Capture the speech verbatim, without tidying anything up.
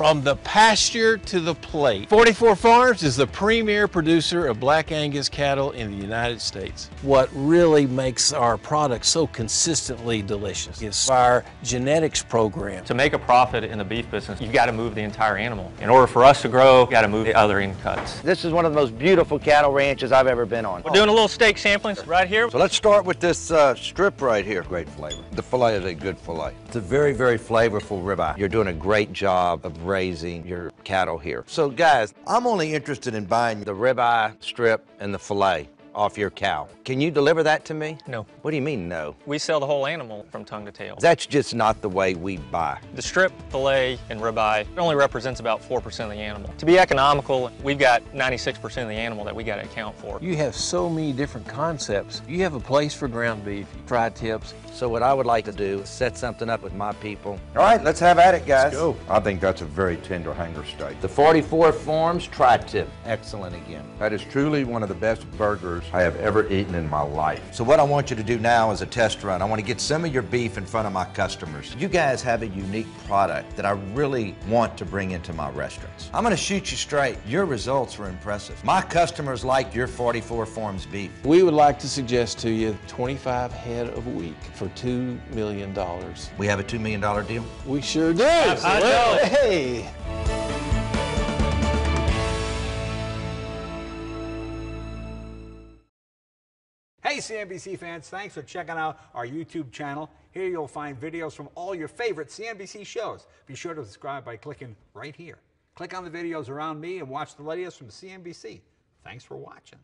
From the pasture to the plate, forty-four Farms is the premier producer of Black Angus cattle in the United States. What really makes our product so consistently delicious is our genetics program. To make a profit in the beef business, you've got to move the entire animal. In order for us to grow, you've got to move the other end cuts. This is one of the most beautiful cattle ranches I've ever been on. We're doing a little steak sampling right here. So let's start with this uh, strip right here. Great flavor. The fillet is a good fillet. It's a very, very flavorful ribeye. You're doing a great job of raising your cattle here. So guys, I'm only interested in buying the ribeye strip and the fillet off your cow. Can you deliver that to me? No. What do you mean no? We sell the whole animal from tongue to tail. That's just not the way we buy. The strip, fillet, and ribeye only represents about four percent of the animal. To be economical, we've got ninety-six percent of the animal that we got to account for. You have so many different concepts. You have a place for ground beef, tri-tips. So what I would like to do is set something up with my people. All right, let's have at it, guys. Let's go. I think that's a very tender hanger steak. The forty-four Farms tri-tip, excellent again. That is truly one of the best burgers I have ever eaten in my life. So what I want you to do now is a test run. I want to get some of your beef in front of my customers. You guys have a unique product that I really want to bring into my restaurants. I'm going to shoot you straight. Your results were impressive. My customers like your forty-four Farms beef. We would like to suggest to you twenty-five head of wheat for two million dollars. We have a two million dollars deal? We sure do. I know. Hey. Hey C N B C fans, thanks for checking out our YouTube channel. Here you'll find videos from all your favorite C N B C shows. Be sure to subscribe by clicking right here. Click on the videos around me and watch the latest from C N B C. Thanks for watching.